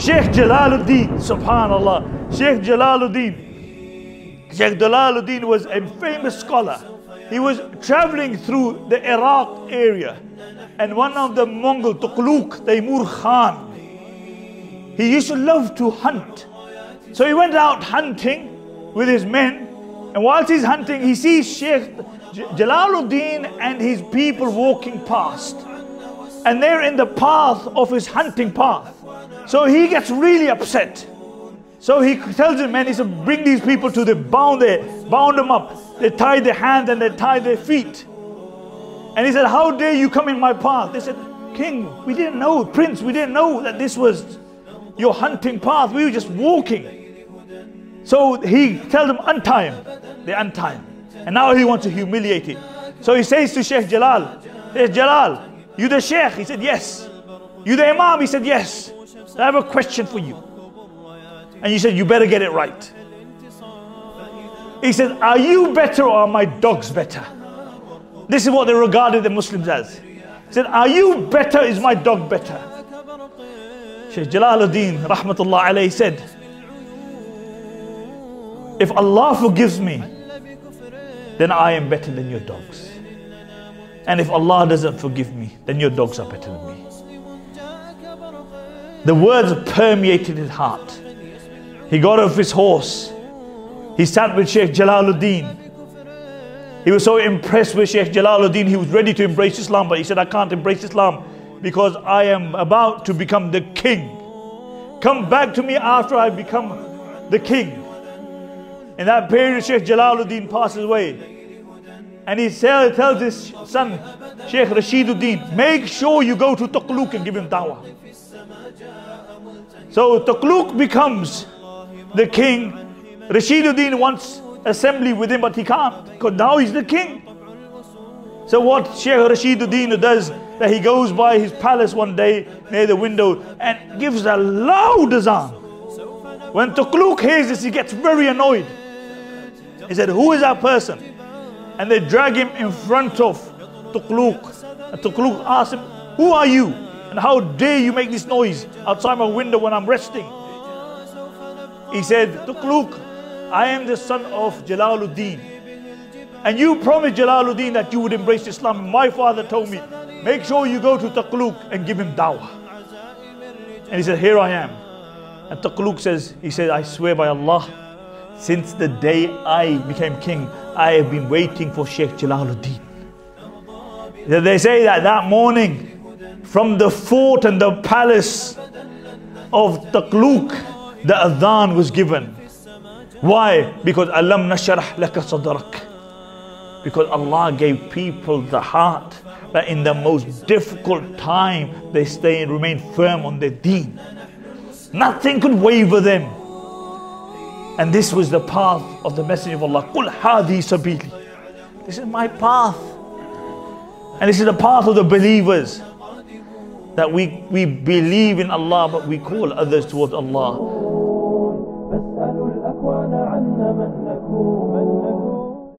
Shaykh Jalal al-Din, subhanallah. Shaykh Jalal al-Din. Shaykh Jalal al-Din was a famous scholar. He was traveling through the Iraq area, and one of the Mongol, Tughlugh, Temür Khan, he used to love to hunt. So he went out hunting with his men, and whilst he's hunting, he sees Shaykh Jalal al-Din and his people walking past, and they're in the path of his hunting path. So he gets really upset. So he tells his men, he said, bring these people to the bound them up. They tie their hands and they tie their feet. And he said, how dare you come in my path? They said, King, we didn't know, Prince, we didn't know that this was your hunting path. We were just walking. So he tells them, untie him. They untie him. And now he wants to humiliate him. So he says to Shaykh Jalal, says, Jalal, you the Shaykh? He said, yes. You the Imam? He said, yes. I have a question for you. And he said, you better get it right. He said, are you better or are my dogs better? This is what they regarded the Muslims as. He said, are you better, is my dog better? Shaykh Jalal al-Din, rahmatullah alayhi, said, if Allah forgives me, then I am better than your dogs. And if Allah doesn't forgive me, then your dogs are better than me. The words permeated his heart. He got off his horse. He sat with Shaykh Jalal al-Din. He was so impressed with Shaykh Jalal al-Din, he was ready to embrace Islam, but he said, I can't embrace Islam because I am about to become the king. Come back to me after I become the king. In that period, Shaykh Jalal al-Din passes away. And he tells his son, Shaykh Rashid al-Din, make sure you go to Tughlugh and give him dawah. So Tughlugh becomes the king. Rashid al-Din wants assembly with him, but he can't, because now he's the king. So what Shaykh Rashid al-Din does, that he goes by his palace one day near the window and gives a loud azan. When Tughlugh hears this, he gets very annoyed. He said, who is that person? And they drag him in front of Tughlugh. And Tughlugh asks him, who are you? And how dare you make this noise outside my window when I'm resting? He said, Tughlugh, I am the son of Jalal al-Din, and you promised Jalal al-Din that you would embrace Islam. My father told me, make sure you go to Tughlugh and give him dawah. And he said, here I am. And Tughlugh says, he said, I swear by Allah, since the day I became king, I have been waiting for Shaykh Jalal al-Din. They say that that morning, from the fort and the palace of Tughlugh, the adhan was given. Why? Because Alam Nasharah Laka Sadrak. Because Allah gave people the heart that in the most difficult time they stay and remain firm on their deen. Nothing could waver them. And this was the path of the Messenger of Allah. Qul hadi sabili. This is my path. And this is the path of the believers. That we believe in Allah, but we call others towards Allah.